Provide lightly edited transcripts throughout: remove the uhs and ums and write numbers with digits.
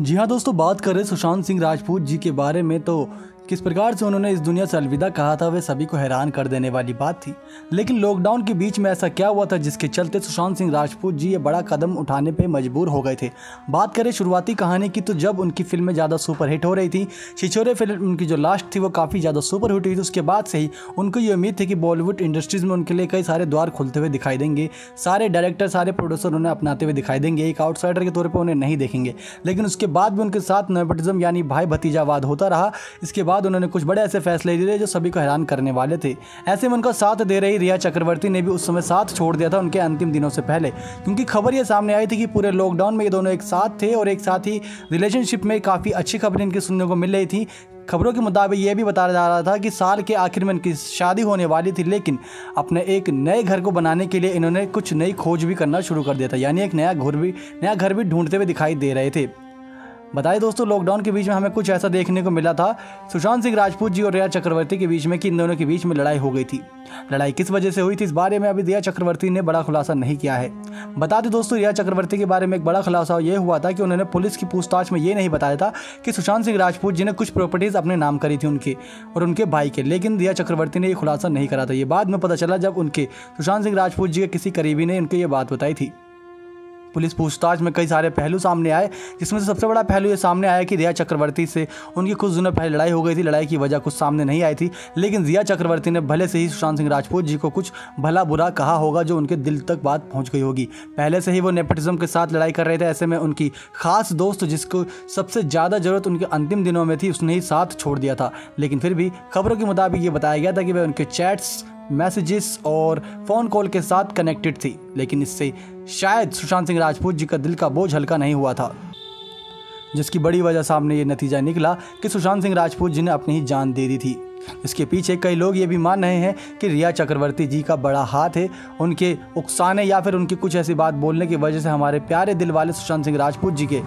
जी हाँ दोस्तों, बात करें सुशांत सिंह राजपूत जी के बारे में तो किस प्रकार से उन्होंने इस दुनिया से अलविदा कहा था वह सभी को हैरान कर देने वाली बात थी। लेकिन लॉकडाउन के बीच में ऐसा क्या हुआ था जिसके चलते सुशांत सिंह राजपूत जी ये बड़ा कदम उठाने पे मजबूर हो गए थे। बात करें शुरुआती कहानी की तो जब उनकी फिल्में ज़्यादा सुपरहिट हो रही थी, छिछोरे फिल्म उनकी जो लास्ट थी वो काफ़ी ज़्यादा सुपरहिट हुई थी, उसके बाद से ही उनको ये उम्मीद थी कि बॉलीवुड इंडस्ट्रीज़ में उनके लिए कई सारे द्वार खुलते हुए दिखाई देंगे, सारे डायरेक्टर सारे प्रोड्यूसर उन्हें अपनाते हुए दिखाई देंगे, एक आउटसाइडर के तौर पर उन्हें नहीं देखेंगे। लेकिन उसके बाद भी उनके साथ नेपोटिज्म यानी भाई भतीजावाद होता रहा। इसके बाद उन्होंने कुछ बड़े ऐसे फैसले लिए जो सभी को हैरान करने वाले थे। ऐसे में उनका साथ दे रही रिया चक्रवर्ती ने भी उस समय साथ छोड़ दिया था उनके अंतिम दिनों से पहले, क्योंकि खबर ये सामने आई थी कि पूरे लॉकडाउन में ये दोनों एक साथ थे और एक साथ ही रिलेशनशिप में काफ़ी अच्छी खबरें इनकी सुनने को मिल रही थी। खबरों के मुताबिक ये भी बताया जा रहा था कि साल के आखिर में इनकी शादी होने वाली थी, लेकिन अपने एक नए घर को बनाने के लिए इन्होंने कुछ नई खोज भी करना शुरू कर दिया था, यानी एक नया घर भी ढूंढते हुए दिखाई दे रहे थे। बताइए दोस्तों, लॉकडाउन के बीच में हमें कुछ ऐसा देखने को मिला था सुशांत सिंह राजपूत जी और रिया चक्रवर्ती के बीच में कि इन दोनों के बीच में लड़ाई हो गई थी। लड़ाई किस वजह से हुई थी इस बारे में अभी रिया चक्रवर्ती ने बड़ा खुलासा नहीं किया है। बता दें दोस्तों, रिया चक्रवर्ती के बारे में एक बड़ा खुलासा ये हुआ था कि उन्होंने पुलिस की पूछताछ में ये नहीं बताया था कि सुशांत सिंह राजपूत जी ने कुछ प्रॉपर्टीज़ अपने नाम करी थी उनके और उनके भाई के, लेकिन रिया चक्रवर्ती ने यह खुलासा नहीं करा था। ये बाद में पता चला जब उनके सुशांत सिंह राजपूत जी के किसी करीबी ने उनको ये बात बताई थी। पुलिस पूछताछ में कई सारे पहलू सामने आए, जिसमें से सबसे बड़ा पहलू ये सामने आया कि रिया चक्रवर्ती से उनकी कुछ दिनों पहले लड़ाई हो गई थी। लड़ाई की वजह कुछ सामने नहीं आई थी, लेकिन रिया चक्रवर्ती ने भले से ही सुशांत सिंह राजपूत जी को कुछ भला बुरा कहा होगा जो उनके दिल तक बात पहुंच गई होगी। पहले से ही वो नेपोटिज्म के साथ लड़ाई कर रहे थे, ऐसे में उनकी खास दोस्त जिसको सबसे ज़्यादा ज़रूरत उनके अंतिम दिनों में थी उसने ही साथ छोड़ दिया था। लेकिन फिर भी खबरों के मुताबिक ये बताया गया था कि वह उनके चैट्स, मैसेजेस और फ़ोन कॉल के साथ कनेक्टेड थी, लेकिन इससे शायद सुशांत सिंह राजपूत जी का दिल का बोझ हल्का नहीं हुआ था, जिसकी बड़ी वजह सामने ये नतीजा निकला कि सुशांत सिंह राजपूत जी ने अपनी ही जान दे दी थी। इसके पीछे कई लोग ये भी मान रहे हैं कि रिया चक्रवर्ती जी का बड़ा हाथ है। उनके उकसाने या फिर उनकी कुछ ऐसी बात बोलने की वजह से हमारे प्यारे दिल वाले सुशांत सिंह राजपूत जी के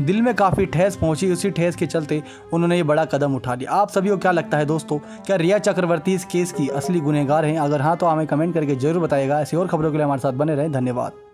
दिल में काफ़ी ठेस पहुंची, उसी ठेस के चलते उन्होंने ये बड़ा कदम उठा लिया। आप सभी को क्या लगता है दोस्तों, क्या रिया चक्रवर्ती इस केस की असली गुनहगार हैं? अगर हाँ तो हमें कमेंट करके जरूर बताइएगा। ऐसी और खबरों के लिए हमारे साथ बने रहें। धन्यवाद।